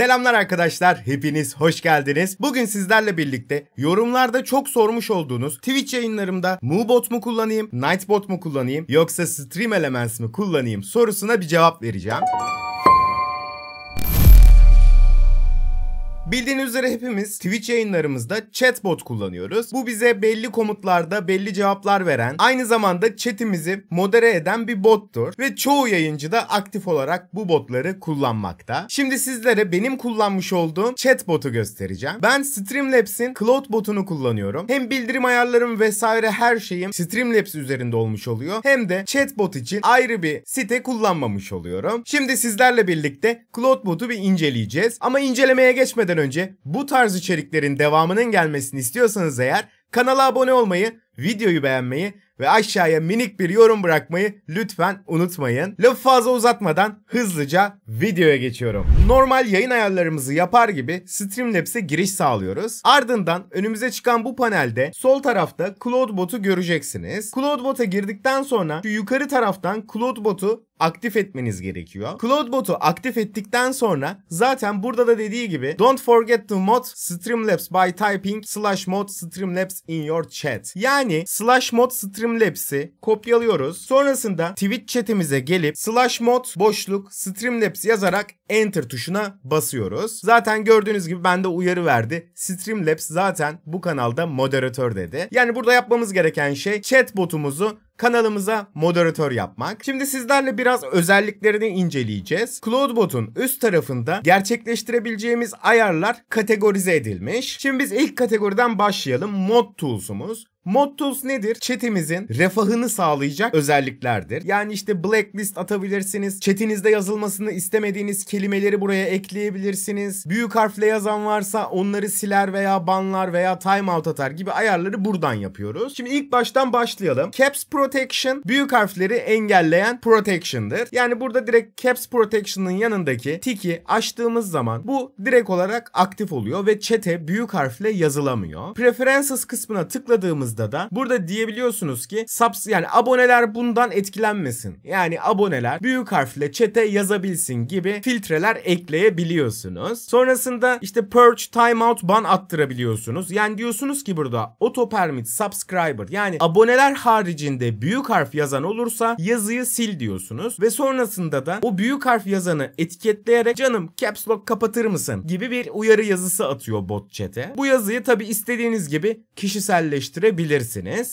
Selamlar arkadaşlar, hepiniz hoş geldiniz. Bugün sizlerle birlikte yorumlarda çok sormuş olduğunuz Twitch yayınlarımda MooBot mu kullanayım, NightBot mu kullanayım yoksa Stream Elements mi kullanayım sorusuna bir cevap vereceğim. Bildiğiniz üzere hepimiz Twitch yayınlarımızda chatbot kullanıyoruz. Bu bize belli komutlarda belli cevaplar veren, aynı zamanda chatimizi modere eden bir bottur. Ve çoğu yayıncı da aktif olarak bu botları kullanmakta. Şimdi sizlere benim kullanmış olduğum chatbotu göstereceğim. Ben Streamlabs'in Cloudbot'unu kullanıyorum. Hem bildirim ayarlarım vesaire her şeyim Streamlabs üzerinde olmuş oluyor. Hem de chatbot için ayrı bir site kullanmamış oluyorum. Şimdi sizlerle birlikte Cloudbot'u bir inceleyeceğiz. Ama incelemeye geçmeden önce bu tarz içeriklerin devamının gelmesini istiyorsanız eğer kanala abone olmayı, videoyu beğenmeyi ve aşağıya minik bir yorum bırakmayı lütfen unutmayın. Lafı fazla uzatmadan hızlıca videoya geçiyorum. Normal yayın ayarlarımızı yapar gibi Streamlabs'e giriş sağlıyoruz. Ardından önümüze çıkan bu panelde sol tarafta Cloudbot'u göreceksiniz. Cloudbot'a girdikten sonra şu yukarı taraftan Cloudbot'u aktif etmeniz gerekiyor. Cloudbot'u aktif ettikten sonra zaten burada da dediği gibi don't forget to mod Streamlabs by typing /mod Streamlabs in your chat. Yani /mod Streamlabs'i kopyalıyoruz. Sonrasında Twitch chatimize gelip /mod (Streamlabs) yazarak enter tuşuna basıyoruz. Zaten gördüğünüz gibi bende uyarı verdi. Streamlabs zaten bu kanalda moderatör dedi. Yani burada yapmamız gereken şey chatbot'umuzu kanalımıza moderatör yapmak. Şimdi sizlerle biraz özelliklerini inceleyeceğiz. Cloudbot'un üst tarafında gerçekleştirebileceğimiz ayarlar kategorize edilmiş. Şimdi biz ilk kategoriden başlayalım. Mod Tools'umuz. Mod Tools nedir? Chat'imizin refahını sağlayacak özelliklerdir. Yani işte blacklist atabilirsiniz. Chat'inizde yazılmasını istemediğiniz kelimeleri buraya ekleyebilirsiniz. Büyük harfle yazan varsa onları siler veya banlar veya timeout atar gibi ayarları buradan yapıyoruz. Şimdi ilk baştan başlayalım. Caps Protection büyük harfleri engelleyen protection'dır. Yani burada direkt Caps Protection'ın yanındaki tiki açtığımız zaman bu direkt olarak aktif oluyor ve chat'e büyük harfle yazılamıyor. Preferences kısmına tıkladığımız da burada diyebiliyorsunuz ki subs, yani aboneler bundan etkilenmesin. Yani aboneler büyük harfle chat'e yazabilsin gibi filtreler ekleyebiliyorsunuz. Sonrasında işte purge, timeout, ban attırabiliyorsunuz. Yani diyorsunuz ki burada auto permit subscriber, yani aboneler haricinde büyük harf yazan olursa yazıyı sil diyorsunuz. Ve sonrasında da o büyük harf yazanı etiketleyerek canım caps lock kapatır mısın gibi bir uyarı yazısı atıyor bot chat'e. Bu yazıyı tabi istediğiniz gibi kişiselleştirebilirsiniz.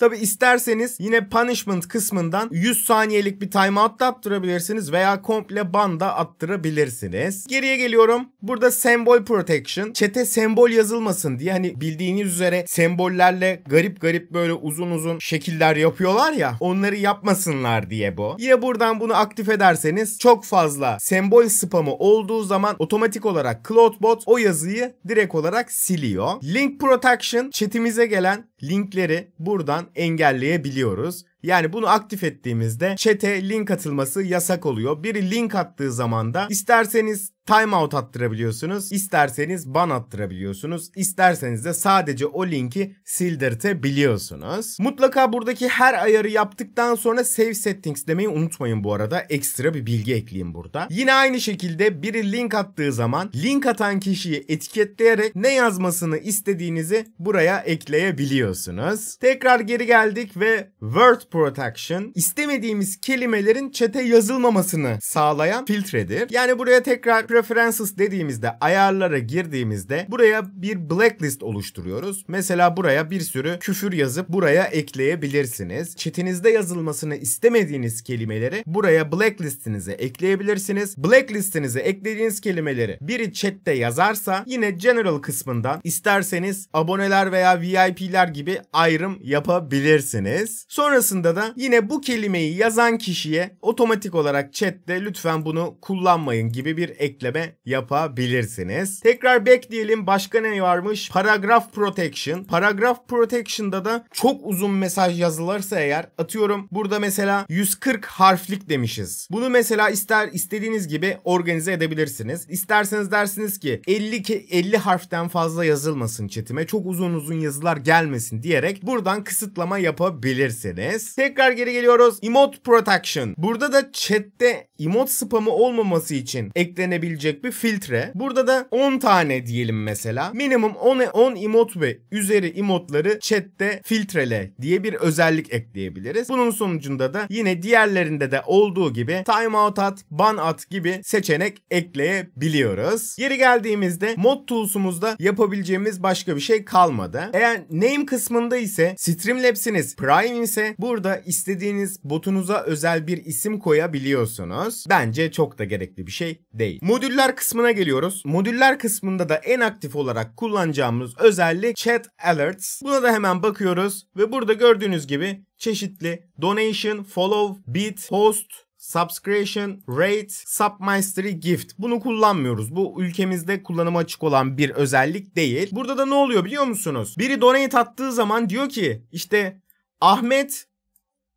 Tabi isterseniz yine punishment kısmından 100 saniyelik bir timeout da attırabilirsiniz veya komple ban da attırabilirsiniz. Geriye geliyorum. Burada sembol protection. Chat'e sembol yazılmasın diye, hani bildiğiniz üzere sembollerle garip garip böyle uzun uzun şekiller yapıyorlar ya, onları yapmasınlar diye bu. Yine buradan bunu aktif ederseniz çok fazla sembol spamı olduğu zaman otomatik olarak Cloudbot o yazıyı direkt olarak siliyor. Link protection. Chat'imize gelen linkleri buradan engelleyebiliyoruz. Yani bunu aktif ettiğimizde chat'e link atılması yasak oluyor. Biri link attığı zaman da isterseniz timeout attırabiliyorsunuz, isterseniz ban attırabiliyorsunuz, isterseniz de sadece o linki sildirtebiliyorsunuz. Mutlaka buradaki her ayarı yaptıktan sonra save settings demeyi unutmayın bu arada. Ekstra bir bilgi ekleyeyim burada. Yine aynı şekilde biri link attığı zaman link atan kişiyi etiketleyerek ne yazmasını istediğinizi buraya ekleyebiliyorsunuz. Tekrar geri geldik ve word protection istemediğimiz kelimelerin chat'e yazılmamasını sağlayan filtredir. Yani buraya tekrar preferences dediğimizde, ayarlara girdiğimizde buraya bir blacklist oluşturuyoruz. Mesela buraya bir sürü küfür yazıp buraya ekleyebilirsiniz. Chat'inizde yazılmasını istemediğiniz kelimeleri buraya blacklist'inize ekleyebilirsiniz. Blacklist'inize eklediğiniz kelimeleri biri chat'te yazarsa yine general kısmından isterseniz aboneler veya VIP'ler gibi ayrım yapabilirsiniz. Sonrasında da yine bu kelimeyi yazan kişiye otomatik olarak chat'te lütfen bunu kullanmayın gibi bir ekleme yapabilirsiniz. Tekrar bekleyelim. Başka ne varmış? Paragraf protection. Paragraf protection'da da çok uzun mesaj yazılırsa eğer, atıyorum burada mesela 140 harflik demişiz. Bunu mesela istediğiniz gibi organize edebilirsiniz. İsterseniz dersiniz ki 50 harften fazla yazılmasın chat'ime, çok uzun yazılar gelmesin diyerek buradan kısıtlama yapabilirsiniz. Tekrar geri geliyoruz. Emote protection. Burada da chat'te emote spamı olmaması için eklenebilir kullanabilecek bir filtre. Burada da 10 tane diyelim mesela. Minimum 10 emot ve üzeri emotları chatte filtrele diye bir özellik ekleyebiliriz. Bunun sonucunda da yine diğerlerinde de olduğu gibi timeout at, ban at gibi seçenek ekleyebiliyoruz. Yeri geldiğimizde mod tools'umuzda yapabileceğimiz başka bir şey kalmadı. Eğer name kısmında ise Streamlabs'iniz Prime ise burada istediğiniz botunuza özel bir isim koyabiliyorsunuz. Bence çok da gerekli bir şey değil. Modüller kısmına geliyoruz. Modüller kısmında da en aktif olarak kullanacağımız özellik Chat Alerts. Buna da hemen bakıyoruz ve burada gördüğünüz gibi çeşitli donation, follow, bid, host, subscription, rate, submastery, gift. Bunu kullanmıyoruz. Bu ülkemizde kullanıma açık olan bir özellik değil. Burada da ne oluyor biliyor musunuz? Biri donate attığı zaman diyor ki işte Ahmet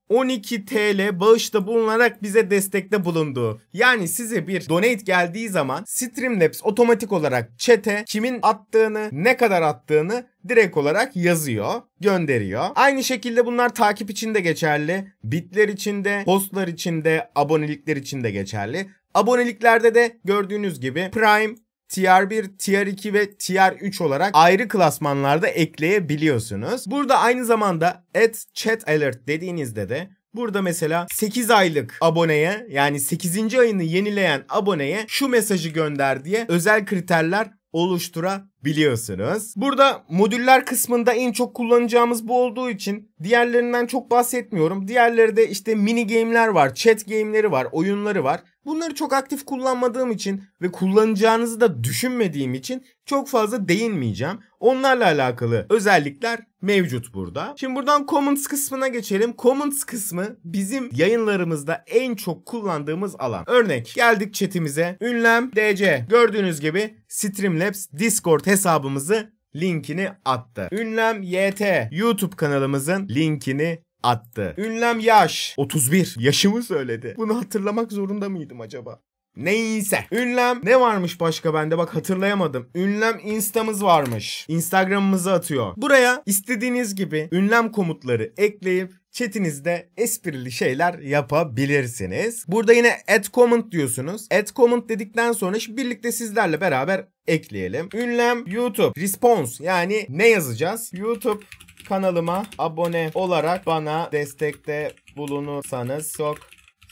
12 TL bağışta bulunarak bize destekte bulundu. Yani size bir donate geldiği zaman Streamlabs otomatik olarak chat'e kimin attığını, ne kadar attığını direkt olarak yazıyor, gönderiyor. Aynı şekilde bunlar takip için de geçerli. Bitler için de, postlar için de, abonelikler için de geçerli. Aboneliklerde de gördüğünüz gibi Prime, Tier 1, Tier 2 ve Tier 3 olarak ayrı klasmanlarda ekleyebiliyorsunuz. Burada aynı zamanda Add Chat Alert dediğinizde de burada mesela 8 aylık aboneye, yani 8. ayını yenileyen aboneye şu mesajı gönder diye özel kriterler oluşturabiliyorsunuz. Burada modüller kısmında en çok kullanacağımız bu olduğu için diğerlerinden çok bahsetmiyorum. Diğerleri de işte mini game'ler var, chat game'leri var, oyunları var. Bunları çok aktif kullanmadığım için ve kullanacağınızı da düşünmediğim için çok fazla değinmeyeceğim. Onlarla alakalı özellikler mevcut burada. Şimdi buradan comments kısmına geçelim. Comments kısmı bizim yayınlarımızda en çok kullandığımız alan. Örnek geldik chatimize. Ünlem DC. Gördüğünüz gibi Streamlabs Discord hesabımızı linkini attı. Ünlem YT. YouTube kanalımızın linkini attı. Ünlem yaş. 31. Yaşımı söyledi. Bunu hatırlamak zorunda mıydım acaba? Neyse. Ünlem ne varmış başka bende? Bak hatırlayamadım. Ünlem instamız varmış. Instagram'ımızı atıyor. Buraya istediğiniz gibi ünlem komutları ekleyip chatinizde esprili şeyler yapabilirsiniz. Burada yine add comment diyorsunuz. Add comment dedikten sonra şimdi birlikte sizlerle beraber ekleyelim. Ünlem YouTube. Response. Yani ne yazacağız? YouTube kanalıma abone olarak bana destekte bulunursanız çok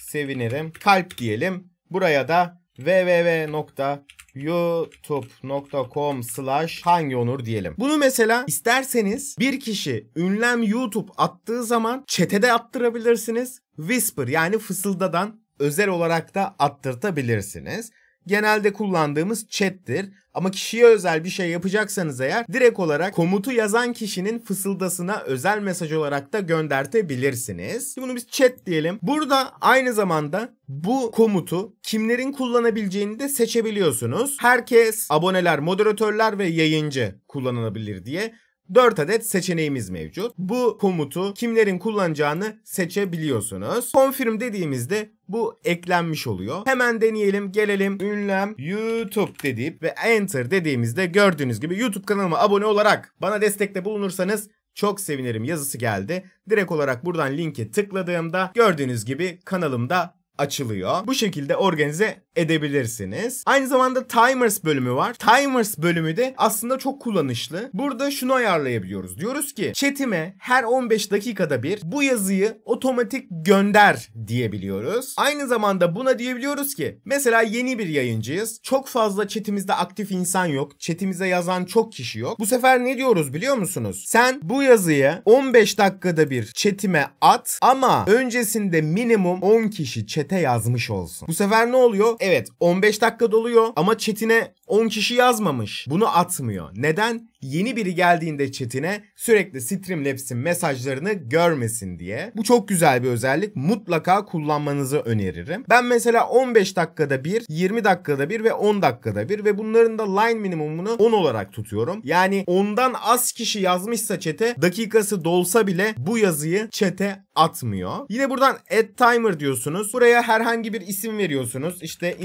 sevinirim. Kalp diyelim. Buraya da www.youtube.com/HangiOnur diyelim. Bunu mesela isterseniz bir kişi ünlem YouTube attığı zaman chat'e de attırabilirsiniz. Whisper yani fısıldadan özel olarak da attırtabilirsiniz. Genelde kullandığımız chat'tir. Ama kişiye özel bir şey yapacaksanız eğer direkt olarak komutu yazan kişinin fısıldasına özel mesaj olarak da göndertebilirsiniz. Şimdi bunu biz chat diyelim. Burada aynı zamanda bu komutu kimlerin kullanabileceğini de seçebiliyorsunuz. Herkes, aboneler, moderatörler ve yayıncı kullanılabilir diye 4 adet seçeneğimiz mevcut. Bu komutu kimlerin kullanacağını seçebiliyorsunuz. Confirm dediğimizde bu eklenmiş oluyor. Hemen deneyelim. Gelelim ünlem YouTube dediğip ve enter dediğimizde gördüğünüz gibi YouTube kanalıma abone olarak bana destekte bulunursanız çok sevinirim yazısı geldi. Direkt olarak buradan linke tıkladığımda gördüğünüz gibi kanalımda açılıyor. Bu şekilde organize edebilirsiniz. Aynı zamanda timers bölümü var. Timers bölümü de aslında çok kullanışlı. Burada şunu ayarlayabiliyoruz. Diyoruz ki chatime her 15 dakikada bir bu yazıyı otomatik gönder diyebiliyoruz. Aynı zamanda buna diyebiliyoruz ki mesela yeni bir yayıncıyız. Çok fazla chatimizde aktif insan yok. Chatimize yazan çok kişi yok. Bu sefer ne diyoruz biliyor musunuz? Sen bu yazıyı 15 dakikada bir chatime at ama öncesinde minimum 10 kişi chat'e yazmış olsun. Bu sefer ne oluyor? Evet 15 dakika doluyor ama chat'ine 10 kişi yazmamış. Bunu atmıyor. Neden? Yeni biri geldiğinde chat'ine sürekli Streamlabs'in mesajlarını görmesin diye. Bu çok güzel bir özellik. Mutlaka kullanmanızı öneririm. Ben mesela 15 dakikada bir, 20 dakikada bir ve 10 dakikada bir ve bunların da line minimumunu 10 olarak tutuyorum. Yani 10'dan az kişi yazmışsa chat'e dakikası dolsa bile bu yazıyı chat'e atmıyor. Yine buradan add timer diyorsunuz. Buraya herhangi bir isim veriyorsunuz. İşte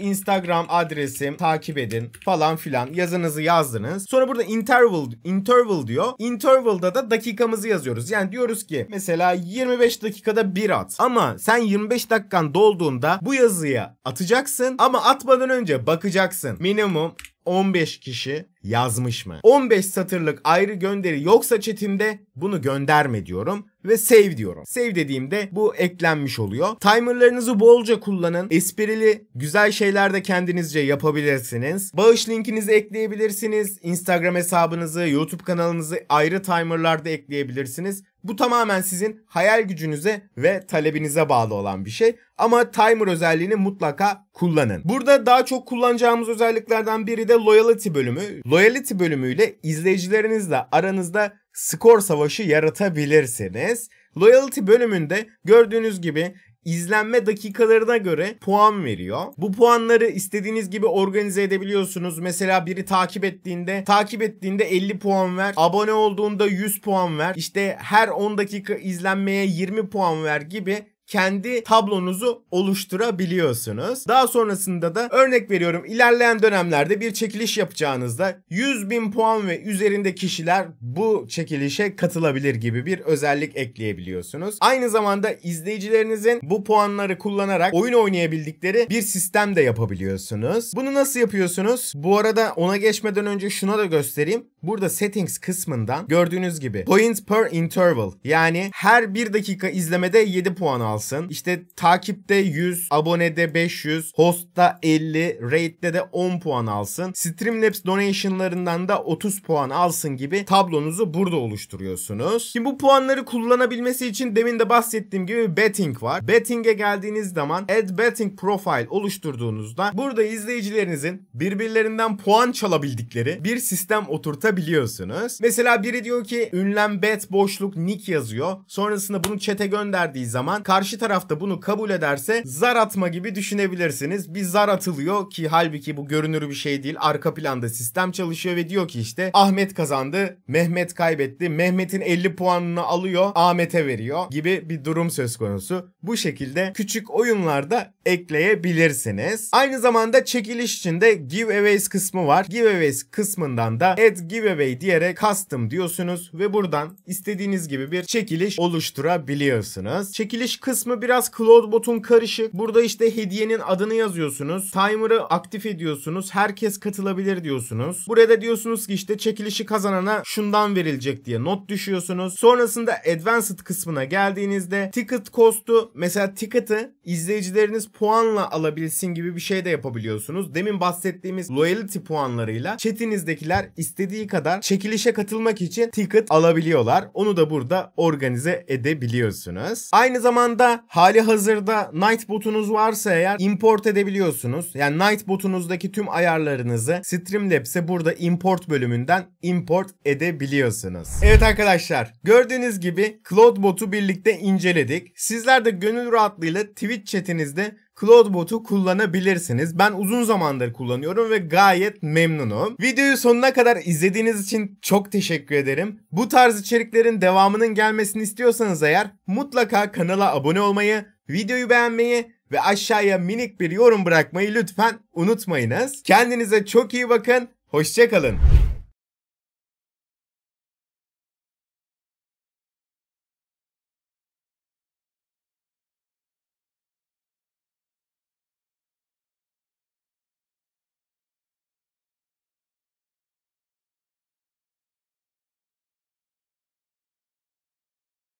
Instagram adresim beğenin, takip edin falan filan yazınızı yazdınız. Sonra burada interval diyor. Interval'da da dakikamızı yazıyoruz. Yani diyoruz ki mesela 25 dakikada bir at. Ama sen 25 dakikan dolduğunda bu yazıyı atacaksın ama atmadan önce bakacaksın. Minimum 15 kişi yazmış mı? 15 satırlık ayrı gönderi yoksa chat'imde bunu gönderme diyorum ve save diyorum. Save dediğimde bu eklenmiş oluyor. Timerlarınızı bolca kullanın. Esprili, güzel şeyler de kendinizce yapabilirsiniz. Bağış linkinizi ekleyebilirsiniz. Instagram hesabınızı, YouTube kanalınızı ayrı timerlarda ekleyebilirsiniz. Bu tamamen sizin hayal gücünüze ve talebinize bağlı olan bir şey. Ama timer özelliğini mutlaka kullanın. Burada daha çok kullanacağımız özelliklerden biri de loyalty bölümü. Loyalty bölümüyle izleyicilerinizle aranızda skor savaşı yaratabilirsiniz. Loyalty bölümünde gördüğünüz gibi izlenme dakikalarına göre puan veriyor. Bu puanları istediğiniz gibi organize edebiliyorsunuz. Mesela biri takip ettiğinde 50 puan ver. Abone olduğunda 100 puan ver. İşte her 10 dakika izlenmeye 20 puan ver gibi kendi tablonuzu oluşturabiliyorsunuz. Daha sonrasında da örnek veriyorum, ilerleyen dönemlerde bir çekiliş yapacağınızda 100.000 puan ve üzerinde kişiler bu çekilişe katılabilir gibi bir özellik ekleyebiliyorsunuz. Aynı zamanda izleyicilerinizin bu puanları kullanarak oyun oynayabildikleri bir sistem de yapabiliyorsunuz. Bunu nasıl yapıyorsunuz? Bu arada ona geçmeden önce şuna da göstereyim. Burada settings kısmından gördüğünüz gibi points per interval, yani her 1 dakika izlemede 7 puan alsın. İşte takipte 100, abonede 500, hostta 50, rate'de de 10 puan alsın. Streamlabs donationlarından da 30 puan alsın gibi tablonuzu burada oluşturuyorsunuz. Şimdi bu puanları kullanabilmesi için demin de bahsettiğim gibi betting var. Betting'e geldiğiniz zaman add betting profile oluşturduğunuzda burada izleyicilerinizin birbirlerinden puan çalabildikleri bir sistem oturtabiliyorsunuz. Mesela biri diyor ki ünlem bet boşluk nick yazıyor. Sonrasında bunu chat'e gönderdiği zaman karşı tarafta bunu kabul ederse zar atma gibi düşünebilirsiniz. Bir zar atılıyor ki halbuki bu görünür bir şey değil. Arka planda sistem çalışıyor ve diyor ki işte Ahmet kazandı, Mehmet kaybetti. Mehmet'in 50 puanını alıyor, Ahmet'e veriyor gibi bir durum söz konusu. Bu şekilde küçük oyunlarda ekleyebilirsiniz. Aynı zamanda çekiliş içinde giveaways kısmı var. Giveaways kısmından da add giveaway diyerek custom diyorsunuz ve buradan istediğiniz gibi bir çekiliş oluşturabiliyorsunuz. Çekiliş kısmı biraz Cloudbot'un karışık. Burada işte hediyenin adını yazıyorsunuz. Timer'ı aktif ediyorsunuz. Herkes katılabilir diyorsunuz. Buraya da diyorsunuz ki işte çekilişi kazanana şundan verilecek diye not düşüyorsunuz. Sonrasında Advanced kısmına geldiğinizde ticket cost'u, mesela ticket'ı izleyicileriniz puanla alabilsin gibi bir şey de yapabiliyorsunuz. Demin bahsettiğimiz loyalty puanlarıyla chat'inizdekiler istediği kadar çekilişe katılmak için ticket alabiliyorlar. Onu da burada organize edebiliyorsunuz. Aynı zamanda hali hazırda NightBot'unuz varsa eğer import edebiliyorsunuz. Yani NightBot'unuzdaki tüm ayarlarınızı Streamlabs'e burada import bölümünden import edebiliyorsunuz. Evet arkadaşlar, gördüğünüz gibi Cloudbot'u birlikte inceledik. Sizler de gönül rahatlığıyla Twitch chat'inizde Cloudbot'u kullanabilirsiniz. Ben uzun zamandır kullanıyorum ve gayet memnunum. Videoyu sonuna kadar izlediğiniz için çok teşekkür ederim. Bu tarz içeriklerin devamının gelmesini istiyorsanız eğer mutlaka kanala abone olmayı, videoyu beğenmeyi ve aşağıya minik bir yorum bırakmayı lütfen unutmayınız. Kendinize çok iyi bakın. Hoşça kalın.